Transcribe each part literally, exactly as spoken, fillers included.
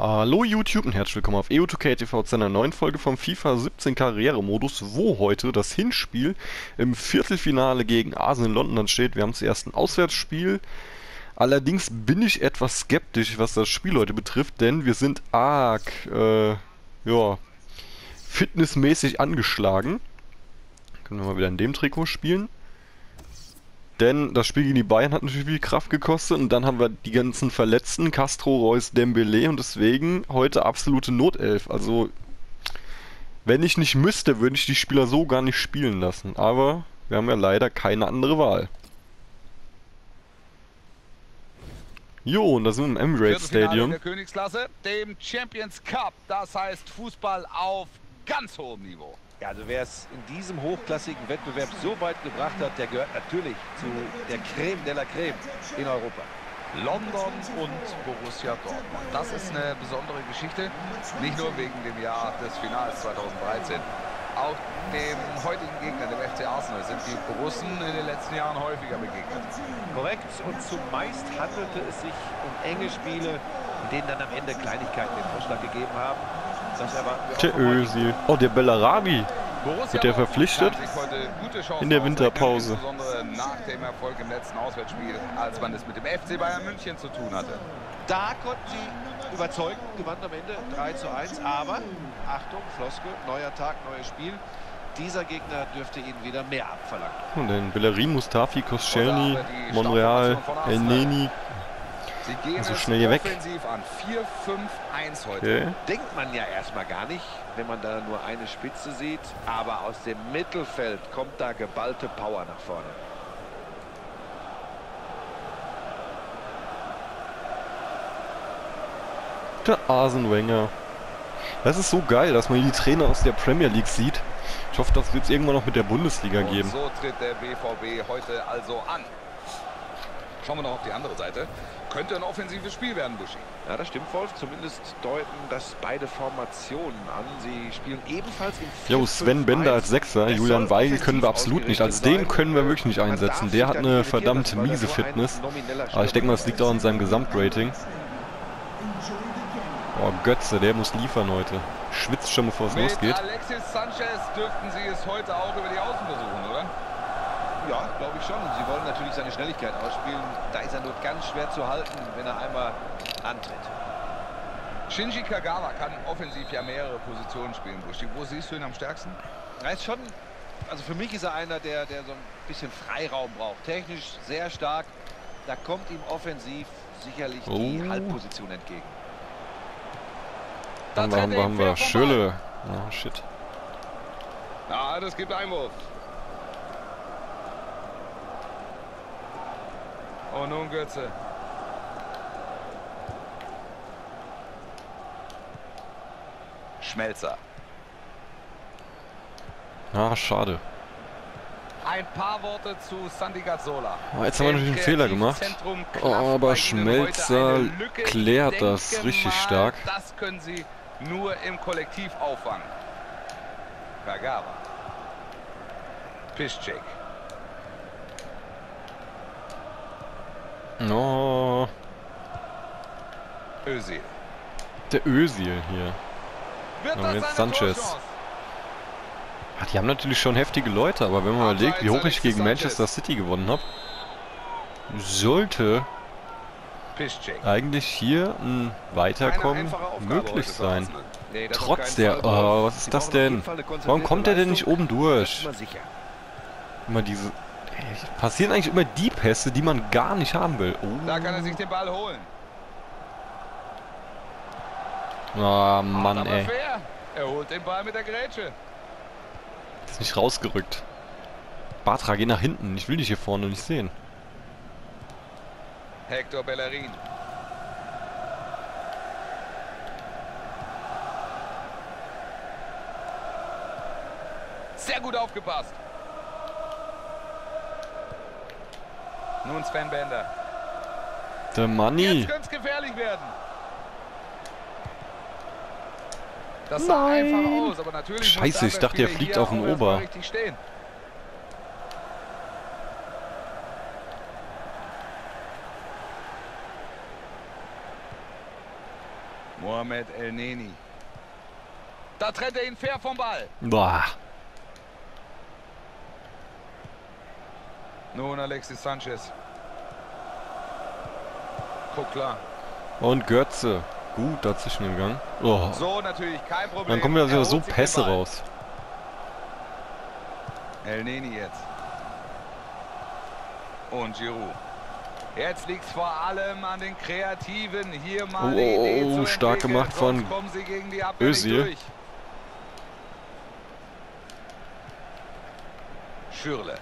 Hallo YouTube und herzlich willkommen auf E U zwei K T V zu einer neuen Folge vom FIFA siebzehn Karrieremodus, wo heute das Hinspiel im Viertelfinale gegen Arsenal in London ansteht. Wir haben zuerst ein Auswärtsspiel. Allerdings bin ich etwas skeptisch, was das Spiel heute betrifft, denn wir sind arg äh, ja, fitnessmäßig angeschlagen. Können wir mal wieder in dem Trikot spielen. Denn das Spiel gegen die Bayern hat natürlich viel Kraft gekostet und dann haben wir die ganzen Verletzten, Castro, Reus, Dembélé und deswegen heute absolute Notelf. Also, wenn ich nicht müsste, würde ich die Spieler so gar nicht spielen lassen. Aber wir haben ja leider keine andere Wahl. Jo, und da sind wir im Emirates Stadium. Der Königsklasse, dem Champions Cup, das heißt Fußball auf ganz hohem Niveau. Ja, also wer es in diesem hochklassigen Wettbewerb so weit gebracht hat, der gehört natürlich zu der Creme de la Creme in Europa. London und Borussia Dortmund. Das ist eine besondere Geschichte, nicht nur wegen dem Jahr des Finals zweitausenddreizehn. Auch dem heutigen Gegner, dem F C Arsenal, sind die Borussen in den letzten Jahren häufiger begegnet. Korrekt, und zumeist handelte es sich um enge Spiele, in denen dann am Ende Kleinigkeiten den Vorschlag gegeben haben. Das der Özil. Oh, der Bellarabi. Wird der verpflichtet? In der Winterpause. Insbesondere nach dem Erfolg im letzten Auswärtsspiel, als man es mit dem F C Bayern München zu tun hatte. Da konnten sie überzeugen, gewann am Ende drei zu eins. Aber, Achtung, Floske, neuer Tag, neues Spiel. Dieser Gegner dürfte ihnen wieder mehr abverlangen. Und dann Bellerin, Mustafi, Koscielny, Monreal, Elneny. Sie gehen also schnell hier weg. An vier fünf eins heute. Okay. Denkt man ja erstmal gar nicht, wenn man da nur eine Spitze sieht. Aber aus dem Mittelfeld kommt da geballte Power nach vorne. Der Arsenwenger. Das ist so geil, dass man die Trainer aus der Premier League sieht. Ich hoffe, das wird es irgendwann noch mit der Bundesliga geben. Und so tritt der B V B heute also an. Schauen wir noch auf die andere Seite. Könnte ein offensives Spiel werden, Buschi. Ja, das stimmt, Wolf. Zumindest deuten das beide Formationen an. Sie spielen ebenfalls in Jo, Sven Bender als Sechser. Julian Weigel können wir absolut nicht. Als den können wir wirklich nicht einsetzen. Der hat eine verdammt miese Fitness. Aber ich denke mal, das liegt auch an seinem Gesamtrating. Oh, Götze, der muss liefern heute. Schwitzt schon, bevor es losgeht. Alexis Sanchez dürften Sie es heute auch über die Außen versuchen, oder? Ja, glaube ich schon. Und sie wollen natürlich seine Schnelligkeit ausspielen. Da ist er nur ganz schwer zu halten, wenn er einmal antritt. Shinji Kagawa kann offensiv ja mehrere Positionen spielen. Buschi, wo siehst du ihn am stärksten? Er ist schon, also für mich ist er einer, der, der so ein bisschen Freiraum braucht. Technisch sehr stark. Da kommt ihm offensiv sicherlich oh. die Halbposition entgegen. Dann haben wir, haben wir Schürle. Oh, shit. Ah, das gibt Einwurf. Und nun Götze. Schmelzer. Ah, schade. Ein paar Worte zu Sandy oh, jetzt haben wir natürlich einen Fehler gemacht. Oh, aber Schmelzer klärt das richtig stark. Das können sie nur im Kollektiv auffangen. Kagawa. Piszczek. No. Özil. Der Özil hier. Und jetzt Sanchez. Ach, die haben natürlich schon heftige Leute, aber wenn man überlegt, wie hoch ich gegen Manchester City gewonnen habe, sollte eigentlich hier ein Weiterkommen möglich sein. Trotz der... Oh, was ist das denn? Warum kommt der denn nicht oben durch? Immer diese... Passieren eigentlich immer die Pässe, die man gar nicht haben will. Oh. Da kann er sich den Ball holen. Oh Mann, ey. Fair. Er holt den Ball mit der Grätsche. Ist nicht rausgerückt. Bartra, geh nach hinten. Ich will dich hier vorne nicht sehen. Hector Bellerin. Sehr gut aufgepasst. Nun Sven Bender. Der Money. Jetzt könnte es gefährlich werden. Das sah einfach aus, aber natürlich. Scheiße, ich dachte, der fliegt auf den Ober. Mohamed Elneny. Da trennt er ihn fair vom Ball. Boah. Nun Alexis Sanchez. Guck klar. Und Götze. Gut dazwischen im Gang. Oh. So natürlich kein Problem. Dann kommen wieder so Pässe raus. Elneny jetzt. Und Giroud. Jetzt liegt es vor allem an den Kreativen. Hier mal oh, die Idee oh, oh, zu stark gemacht von Özil. Schürle.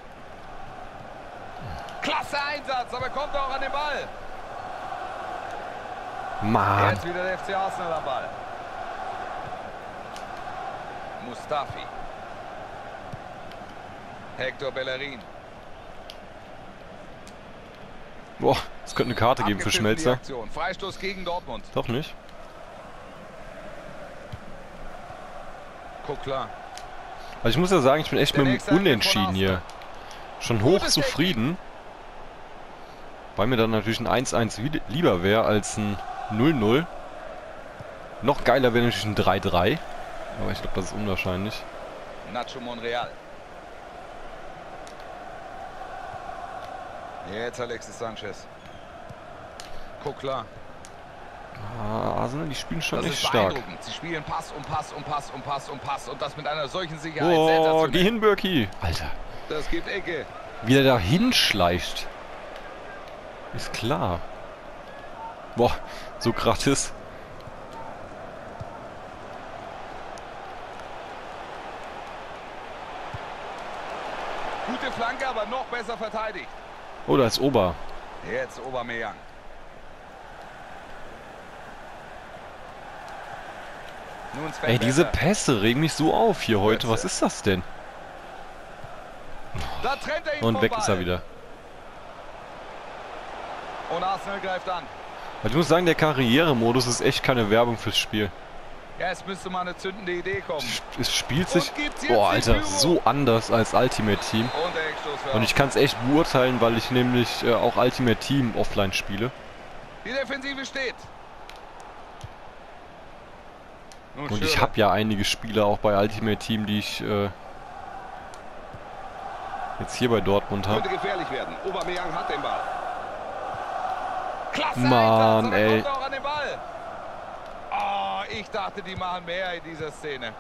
Klasse Einsatz, aber kommt auch an den Ball. Mann. Jetzt wieder der F C Arsenal am Ball. Mustafi. Hector Bellerin. Boah, es könnte eine Karte geben für Schmelzer. Freistoß gegen Dortmund. Doch nicht. Guck klar. Also ich muss ja sagen, ich bin echt der mit dem Unentschieden hier schon hoch zufrieden. Weil mir dann natürlich ein eins eins lieber wäre als ein null null. Noch geiler wäre natürlich ein drei drei. Aber ich glaube, das ist unwahrscheinlich. Nacho Monreal. Jetzt Alexis Sanchez. Guck klar. Ah, Arsenal, die spielen schon echt stark. Sie spielen Pass und Pass und Pass und Pass und Pass und das mit einer solchen Sicherheit. Oh, geh hin, Birki. Alter. Das gibt Ecke. Wie er da hinschleicht. Ist klar. Boah, so gratis. Gute Flanke, aber noch besser verteidigt. Oh, da ist Ober. Jetzt Aubameyang. Nun Sven Ey, Bender. Diese Pässe regen mich so auf hier heute. Was ist das denn? Da trennt er ihn und weg vorbei. Ist er wieder. Und Arsenal greift an. Ich muss sagen, der Karrieremodus ist echt keine Werbung fürs Spiel. Ja, es müsste mal eine zündende Idee kommen. Es spielt sich, boah, Alter, so anders als Ultimate Team. Und ich kann es echt beurteilen, weil ich nämlich äh, auch Ultimate Team offline spiele. Die Defensive steht. Und ich habe ja einige Spieler auch bei Ultimate Team, die ich äh, jetzt hier bei Dortmund habe. Könnte gefährlich werden. Aubameyang hat den Ball. Klasse, Mann, ey. Kommt auch an den Ball. Oh, ich dachte, die machen mehr in dieser Szene.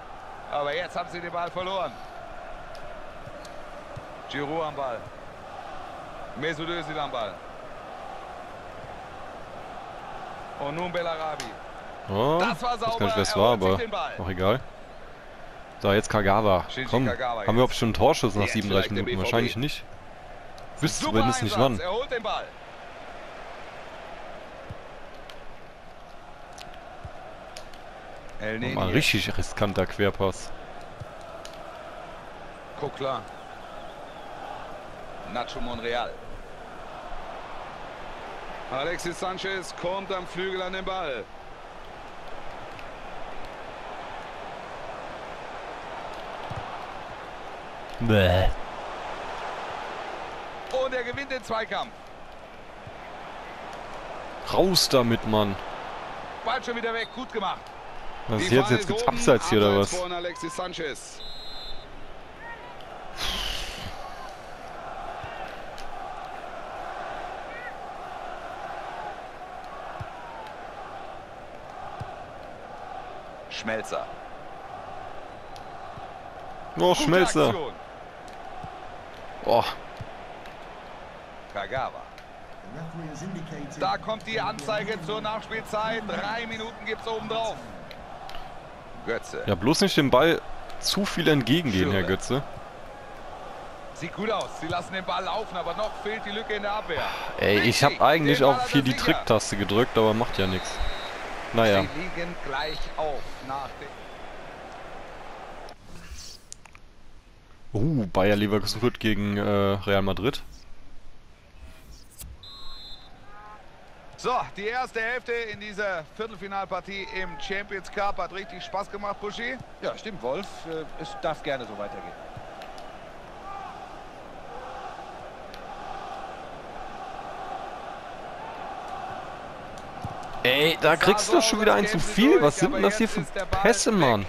Aber jetzt haben sie den Ball verloren. Giroud am Ball. Mesud Özil am Ball. Und nun Bellarabi. Oh, das war sauber. Ich weiß gar nicht, wer es war, aber auch egal. So, jetzt Kagawa. Shinji Komm, Kagawa haben wir auch schon einen Torschuss nach siebenunddreißig Minuten? Wahrscheinlich nicht. Wüsste zumindest nicht wann. Er holt den Ball. Mal richtig riskanter Querpass. Guck klar. Nacho Monreal. Alexis Sanchez kommt am Flügel an den Ball. Bäh. Und er gewinnt den Zweikampf. Raus damit, Mann. Ball schon wieder weg, gut gemacht. Was ist jetzt? Jetzt gibt's Abseits hier oder was? Schmelzer. Oh, Schmelzer. Oh. Kagawa. Da kommt die Anzeige zur Nachspielzeit. Drei Minuten gibt's oben drauf. Götze. Ja, bloß nicht den Ball zu viel entgegengehen, Herr Götze. Sieht gut aus. Sie lassen den Ball laufen, aber noch fehlt die Lücke in der Abwehr. Ey, richtig, ich habe eigentlich auch hier die Tricktaste gedrückt, aber macht ja nichts. Naja. Sie liegen gleich auf nach dem. Uh, Bayer Leverkusen wird gegen äh, Real Madrid. So, die erste Hälfte in dieser Viertelfinalpartie im Champions Cup hat richtig Spaß gemacht, Buschi. Ja, stimmt, Wolf. Es darf gerne so weitergehen. Ey, da kriegst du schon wieder ein zu viel. Was sind denn das hier für Pässe, Mann?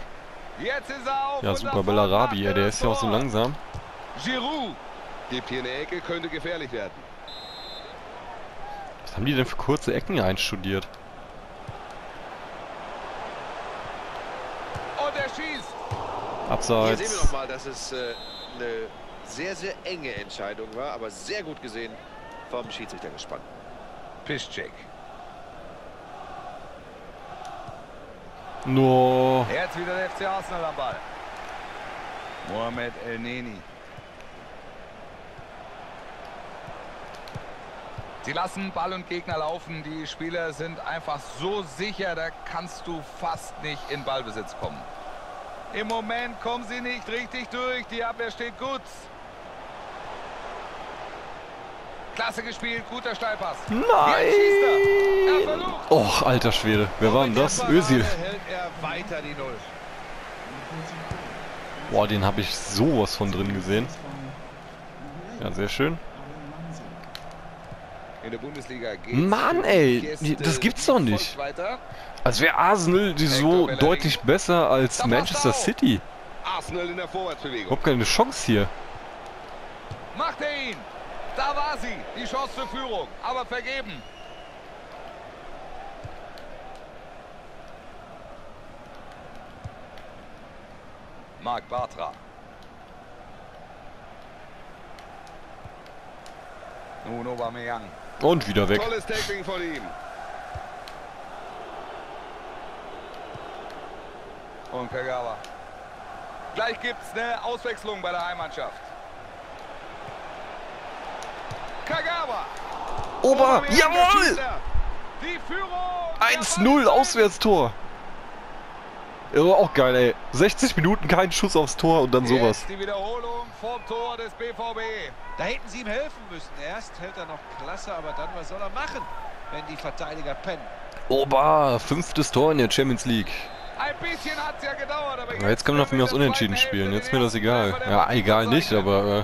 Ja, super, Bellarabi, der ist ja auch so langsam. Giroud gibt hier eine Ecke, könnte gefährlich werden. Was haben die denn für kurze Ecken einstudiert? Und er schießt. Abseits. Hier sehen wir nochmal, dass es äh, eine sehr, sehr enge Entscheidung war, aber sehr gut gesehen vom Schiedsrichter gespannt. Piszczek. No. Jetzt wieder der F C Arsenal am Ball. Mohamed Elneny. Sie lassen Ball und Gegner laufen. Die Spieler sind einfach so sicher, da kannst du fast nicht in Ballbesitz kommen. Im Moment kommen sie nicht richtig durch. Die Abwehr steht gut. Klasse gespielt, guter Steilpass. Nein! Och, alter Schwede. Wer war denn das? Özil. Boah, den habe ich sowas von drin gesehen. Ja, sehr schön. In der Bundesliga geht's. Mann, ey, das gibt's doch nicht. Als wäre Arsenal die so deutlich besser als Manchester City. Überhaupt keine Chance hier. Macht er ihn! Da war sie, die Chance zur Führung, aber vergeben. Marc Bartra. Nun Aubameyang. Und wieder weg. Tolles Tackling von ihm. Und Kagawa. Gleich gibt's eine Auswechslung bei der Heimmannschaft. Kagawa. Ober, jawohl! eins null, Auswärtstor. Ist auch geil, ey. sechzig Minuten, kein Schuss aufs Tor und dann jetzt sowas. Die Wiederholung vom Tor des B V B. Da hätten sie ihm helfen müssen. Erst hält er noch klasse, aber dann, was soll er machen, wenn die Verteidiger pennen? Ober, fünftes Tor in der Champions League. Ein bisschen hat's ja gedauert, aber jetzt, ja, jetzt kann man auf mich aus Unentschieden spielen. Jetzt ist mir das egal. Ja, egal nicht, aber... Äh,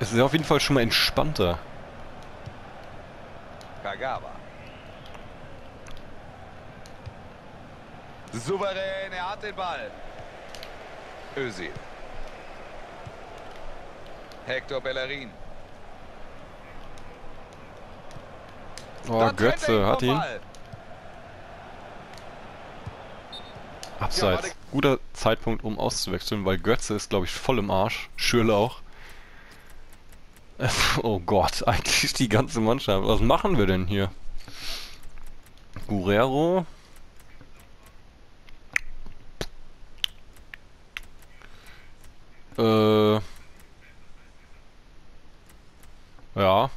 es ist auf jeden Fall schon mal entspannter. Kagawa. Souverän, er hat den Ball. Özil. Hector Bellerin. Oh, Götze hat ihn. Abseits. Guter Zeitpunkt, um auszuwechseln, weil Götze ist, glaube ich, voll im Arsch. Schürle auch. Oh Gott, eigentlich die ganze Mannschaft. Was machen wir denn hier? Guerrero. Äh. Ja.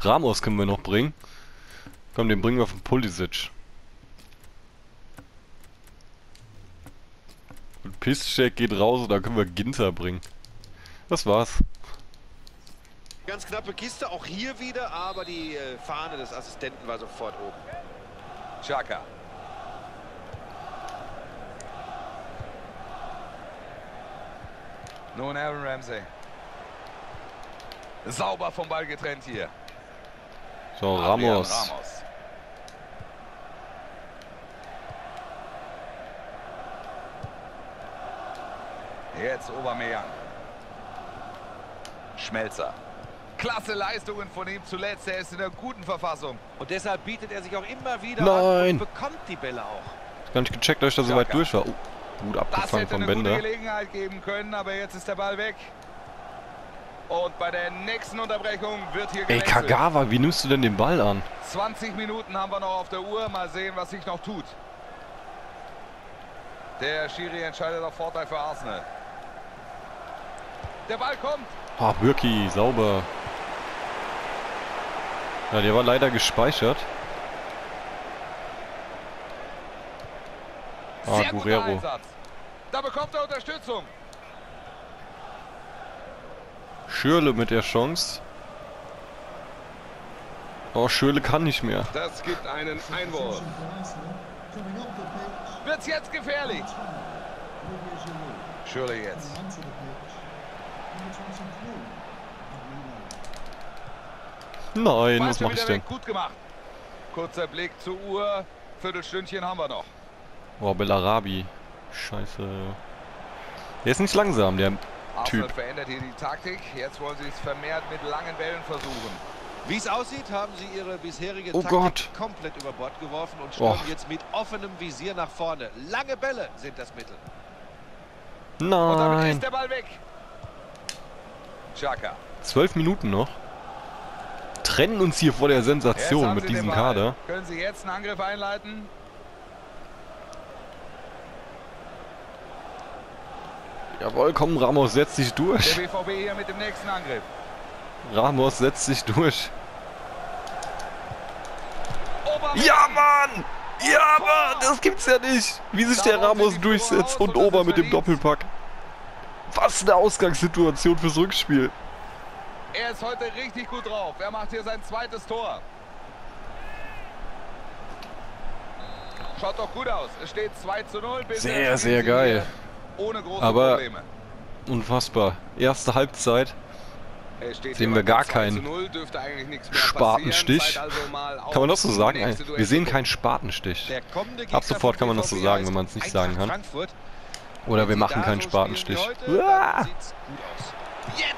Ramos können wir noch bringen. Komm, den bringen wir von Pulisic. Und Piszczek geht raus und da können wir Ginter bringen. Das war's. Ganz knappe Kiste, auch hier wieder, aber die äh, Fahne des Assistenten war sofort oben. Xhaka. Nun Aaron Ramsey. Sauber vom Ball getrennt hier. So, Ramos. Ramos. Jetzt Aubameyang. Schmelzer. Klasse Leistungen von ihm zuletzt, er ist in einer guten Verfassung. Und deshalb bietet er sich auch immer wieder an und bekommt die Bälle auch. Gar nicht gecheckt, dass ich da so weit durch war. Oh, gut abgefangen von Bender. Das hätte eine gute Gelegenheit geben können, aber jetzt ist der Ball weg. Und bei der nächsten Unterbrechung wird hier gewechselt. Ey, Kagawa, wie nimmst du denn den Ball an? zwanzig Minuten haben wir noch auf der Uhr, mal sehen, was sich noch tut. Der Schiri entscheidet auf Vorteil für Arsenal. Der Ball kommt. Ah, Bürki, sauber. Ja, der war leider gespeichert. Ah, sehr Guerrero. Da bekommt er Unterstützung. Schürle mit der Chance. Oh, Schürle kann nicht mehr. Das gibt einen Einwurf. Wird's jetzt gefährlich. Schürle jetzt. Nein, was mache ich denn? Gut gemacht. Kurzer Blick zur Uhr. Viertelstündchen haben wir noch. Boah, Bellarabi. Scheiße. Der ist nicht langsam, der Typ. Arsenal verändert hier die Taktik. Jetzt wollen sie es vermehrt mit langen Bällen versuchen. Wie es aussieht, haben sie ihre bisherige oh Taktik Gott. komplett über Bord geworfen und stürmen oh. jetzt mit offenem Visier nach vorne. Lange Bälle sind das Mittel. Nein. Und damit ist der Ball weg. Xhaka. Zwölf Minuten noch. Trennen uns hier vor der Sensation mit diesem Kader. Können Sie jetzt einen Angriff einleiten? Jawohl, komm, Ramos setzt sich durch. Der B V B hier mit dem nächsten Angriff. Ramos setzt sich durch. Aubameyang. Ja, Mann! Ja, Mann! Das gibt's ja nicht! Wie sich der Ramos durchsetzt und Ober mit dem Doppelpack. Was eine Ausgangssituation fürs Rückspiel. Er ist heute richtig gut drauf. Er macht hier sein zweites Tor. Schaut doch gut aus. Es steht zwei zu null. Sehr, sehr geil. Ohne große Aber Probleme. Unfassbar. Erste Halbzeit. Sehen wir gar keinen Spatenstich. Also kann man das so sagen? Wir sehen keinen Spatenstich. Ab sofort kann man das so sagen, wenn man es nicht sagen kann. Oder wir machen keinen Spatenstich.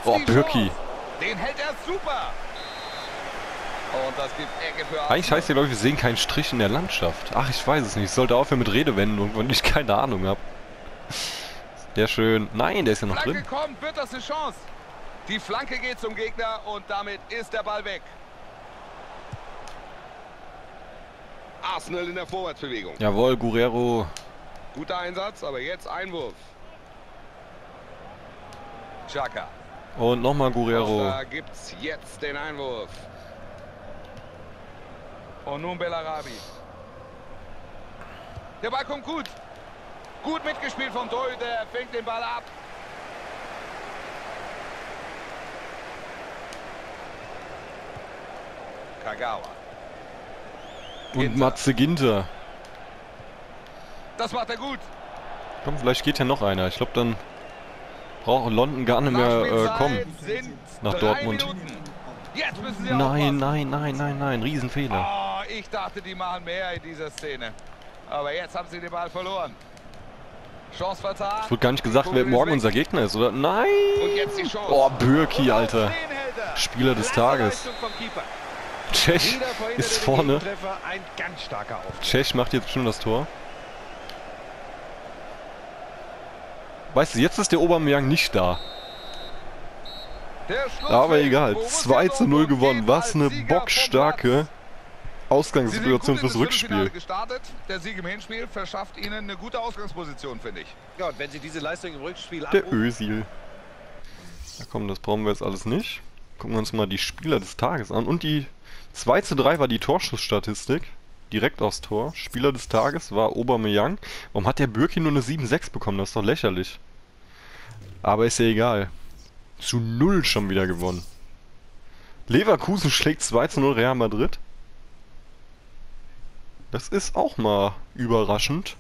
Oh, Birki. Den hält er super. Und das gibt Ecke für Eigentlich heißt die Leute, wir sehen keinen Strich in der Landschaft. Ach, ich weiß es nicht. Ich sollte aufhören mit Redewendungen, wenn ich keine Ahnung habe. Sehr schön. Nein, der ist ja noch Flanke drin. Kommt, wird das eine Chance. Die Flanke geht zum Gegner und damit ist der Ball weg. Arsenal in der Vorwärtsbewegung. Jawohl, Guerrero. Guter Einsatz, aber jetzt Einwurf. Xhaka. Und nochmal Guerrero. Da gibt's jetzt den Einwurf. Und nun Bellarabi. Der Ball kommt gut. Gut mitgespielt vom Torhüter. Er fängt den Ball ab. Kagawa. Und Ginter. Matze Ginter. Das macht er gut. Komm, vielleicht geht ja noch einer. Ich glaube, dann braucht London gar nicht mehr äh, kommen. Nach Dortmund. Jetzt müssen sie nein, nein, nein, nein, nein. Riesenfehler. Oh, ich dachte, die machen mehr in dieser Szene. Aber jetzt haben sie den Ball verloren. Chance vertan. Es wird gar nicht gesagt, wer morgen unser Gegner ist, oder? Nein! Und jetzt die Chance. Oh, Bürki, Alter. Spieler des Tages. Čech ist vorne. Čech macht jetzt schon das Tor. Weißt du, jetzt ist der Aubameyang nicht da. Aber egal, zwei zu null gewonnen. Was eine bockstarke Ausgangssituation fürs Rückspiel. Der Sieg im Hinspiel verschafft ihnen eine gute Ausgangsposition, finde ich. Ja, und wenn sie diese Leistung im Rückspiel abrufen. Der Özil. Ja, komm, das brauchen wir jetzt alles nicht. Gucken wir uns mal die Spieler des Tages an. Und die zwei zu drei war die Torschussstatistik. Direkt aufs Tor. Spieler des Tages war Aubameyang. Warum hat der Birki nur eine sieben sechs bekommen? Das ist doch lächerlich. Aber ist ja egal. Zu null schon wieder gewonnen. Leverkusen schlägt zwei zu null Real Madrid. Das ist auch mal überraschend.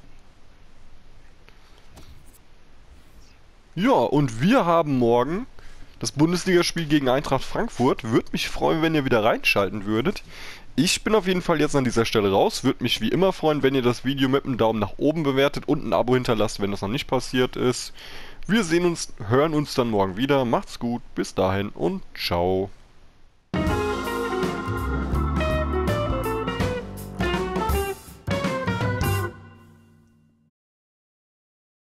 Ja, und wir haben morgen das Bundesligaspiel gegen Eintracht Frankfurt. Würde mich freuen, wenn ihr wieder reinschalten würdet. Ich bin auf jeden Fall jetzt an dieser Stelle raus. Würde mich wie immer freuen, wenn ihr das Video mit einem Daumen nach oben bewertet und ein Abo hinterlasst, wenn das noch nicht passiert ist. Wir sehen uns, hören uns dann morgen wieder. Macht's gut, bis dahin und ciao.